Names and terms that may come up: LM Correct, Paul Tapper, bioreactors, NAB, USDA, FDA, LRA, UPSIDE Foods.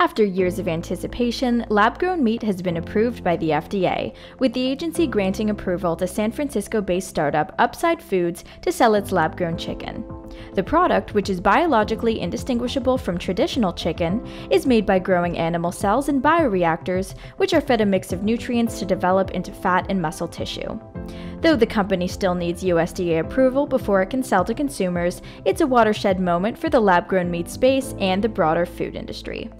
After years of anticipation, lab-grown meat has been approved by the FDA, with the agency granting approval to San Francisco-based startup UPSIDE Foods to sell its lab-grown chicken. The product, which is biologically indistinguishable from traditional chicken, is made by growing animal cells in bioreactors, which are fed a mix of nutrients to develop into fat and muscle tissue. Though the company still needs USDA approval before it can sell to consumers, it's a watershed moment for the lab-grown meat space and the broader food industry.